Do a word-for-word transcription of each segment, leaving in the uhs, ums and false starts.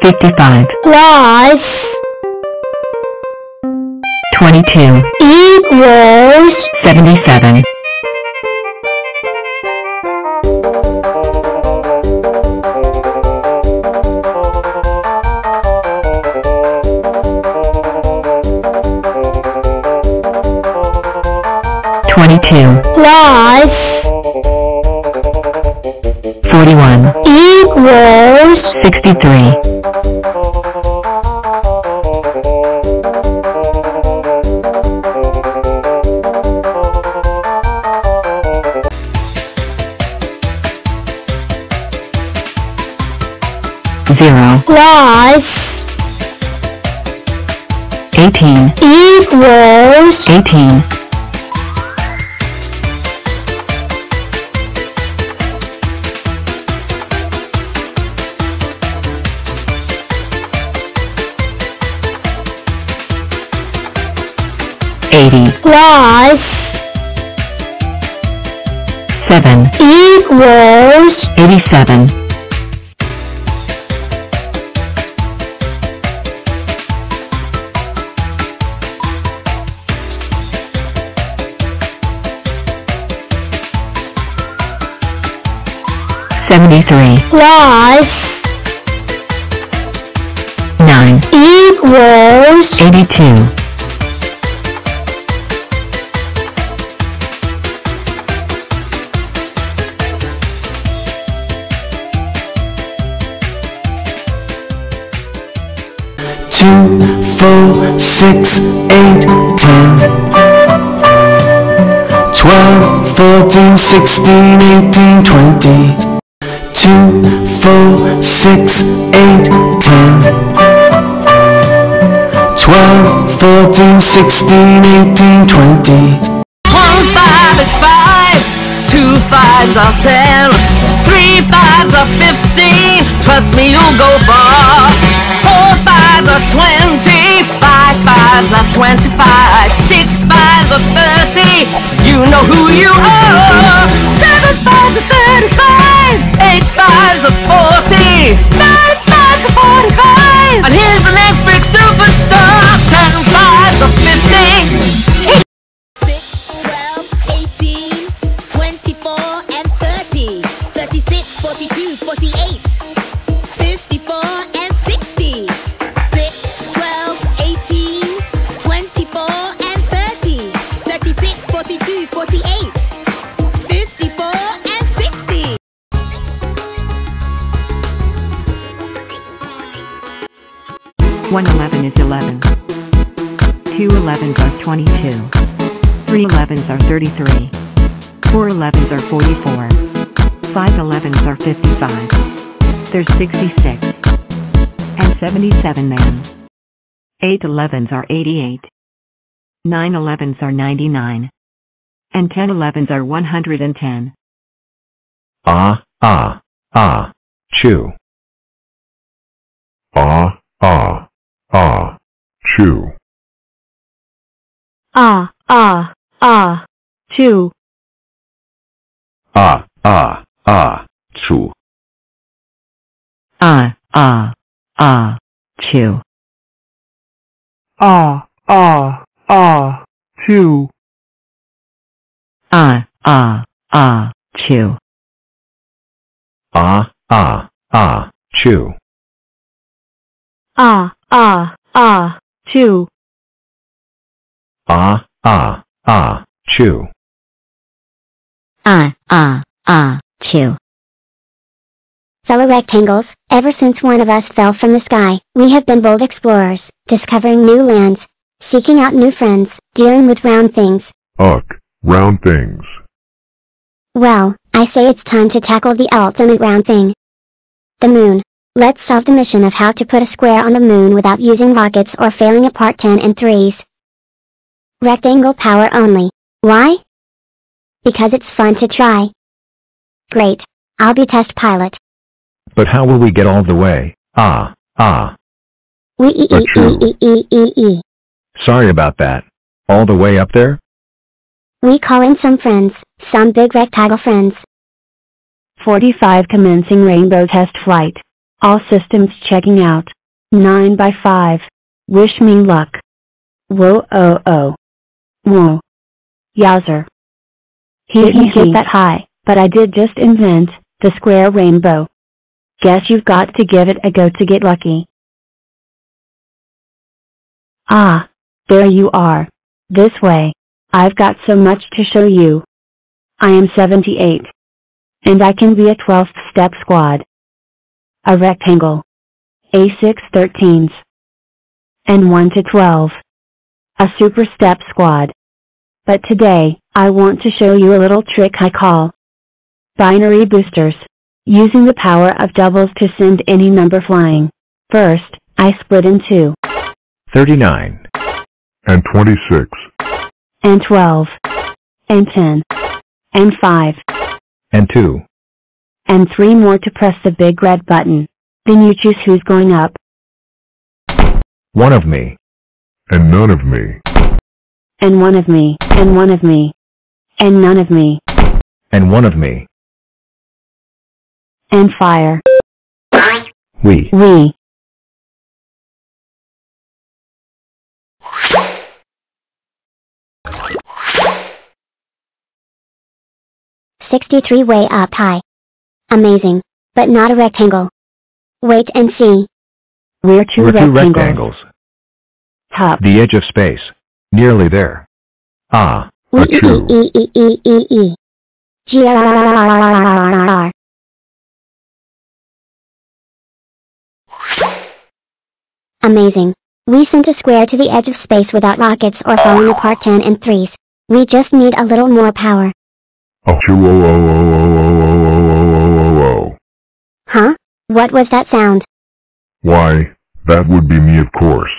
fifty-five plus twenty-two equals seventy-seven. twenty-two plus forty-one equals sixty-three. zero plus eighteen equals eighteen. eighty plus seven equals eighty-seven. seventy-three plus nine equals eighty-two. two, four, six, eight, ten, twelve, fourteen, sixteen, eighteen, twenty, two, four, six, eight, ten, twelve, fourteen, sixteen, eighteen, twenty. One five is five, two fives are ten, three fives are fifteen, trust me you'll go far. Four fives are twenty, five fives are twenty-five, six fives are thirty, you know who you are. Seven fives are thirty-five, eight fives are forty, nine fives are forty-five, and here's the next big superstar. Ten fives are fifty. one eleven is eleven. two elevens are twenty-two. three elevens are thirty-three. four elevens are forty-four. five elevens are fifty-five. There's sixty-six. And seventy-seven, ma'am. eight elevens are eighty-eight. nine elevens are ninety-nine. And ten elevens are one hundred ten. Ah, ah, ah, chew. Ah, ah. Ah, chew. Ah, ah, ah, chew. Ah, ah, ah, chew. Ah, ah, ah, chew. Ah, ah, ah, chew. Ah, ah, ah, chew. Ah, ah, ah, chew. Ah, ah, ah, chew. Ah, ah, ah, chew. Ah, ah, ah, chew. Fellow rectangles, ever since one of us fell from the sky, we have been bold explorers, discovering new lands, seeking out new friends, dealing with round things. Ugh, round things. Well, I say it's time to tackle the ultimate round thing. The moon. Let's solve the mission of how to put a square on the moon without using rockets or failing apart ten and threes. Rectangle power only. Why? Because it's fun to try. Great. I'll be test pilot. But how will we get all the way? Ah, ah. We e e e e e e. Sorry about that. All the way up there? We call in some friends, some big rectangle friends. forty-five Commencing rainbow test flight. All systems checking out. nine by five. Wish me luck. Whoa oh oh. Whoa. Yowzer. He didn't get that high, but I did just invent the square rainbow. Guess you've got to give it a go to get lucky. Ah, there you are. This way. I've got so much to show you. I am seventy-eight. And I can be a twelfth step squad. A rectangle. A six thirteens. And one to twelve. A super step squad. But today, I want to show you a little trick I call binary boosters. Using the power of doubles to send any number flying. First, I split in two. thirty-nine. And twenty-six. And twelve. And ten. And five. And two. And three more to press the big red button. Then you choose who's going up. One of me. And none of me. And one of me. And one of me. And none of me. And one of me. And fire. We. We. sixty-three way up high. Amazing. But not a rectangle. Wait and see. We're two, We're two rectangles. rectangles. Top. The edge of space. Nearly there. Ah. A two. E e e e e. G r r r. Amazing. We sent a square to the edge of space without rockets or falling apart ten and threes. We just need a little more power. Huh? What was that sound? Why, that would be me, of course.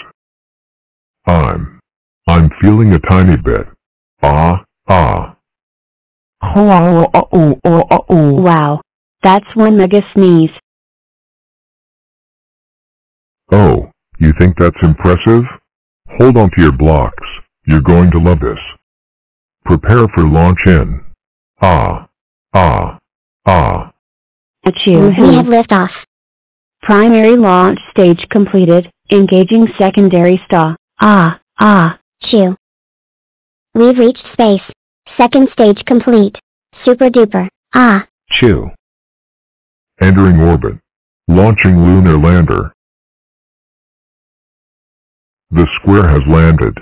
I'm... I'm feeling a tiny bit. Ah, ah. Wow. That's one mega sneeze. Oh. You think that's impressive? Hold on to your blocks. You're going to love this. Prepare for launch in. Ah. Ah. Ah. Achoo. We have liftoff. Primary launch stage completed. Engaging secondary star. Ah. Ah. Chew. We've reached space. Second stage complete. Super duper. Ah. Chew. Entering orbit. Launching lunar lander. The square has landed.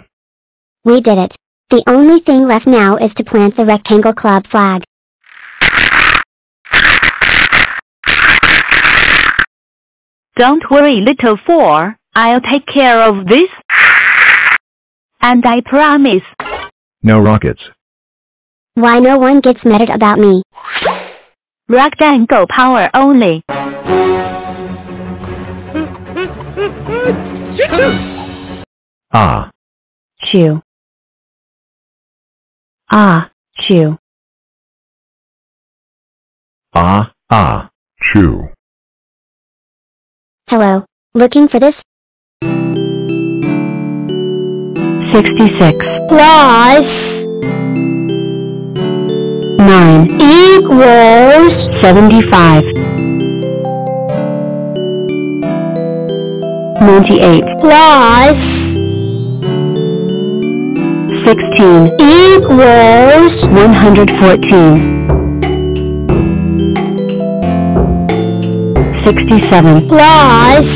We did it. The only thing left now is to plant the rectangle club flag. Don't worry, little four. I'll take care of this. And I promise. No rockets. Why no one gets mad about me? Rectangle power only. Ah. Chew. Ah. Chew. Ah. Ah. Chew. Hello. Looking for this? sixty-six. Plus. nine. Equals. seventy-five. ninety-eight. Plus. sixteen equals one hundred fourteen. sixty-seven plus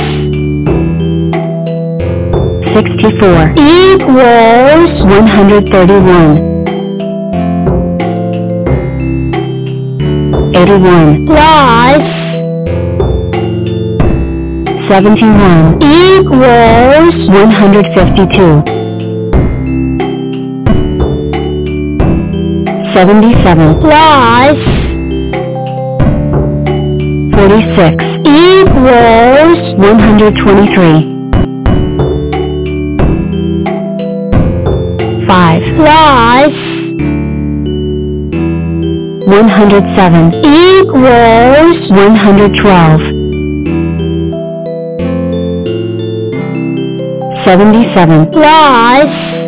sixty-four equals one hundred thirty-one. eighty-one plus seventy-one equals one hundred fifty-two. seventy-seven plus forty-six equals one hundred twenty-three. five plus one hundred seven equals one hundred twelve. seventy-seven plus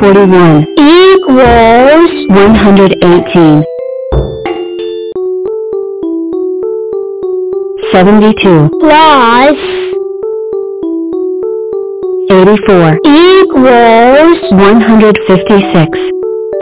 forty-one equals one hundred eighteen. seventy-two plus eighty-four equals one hundred fifty-six.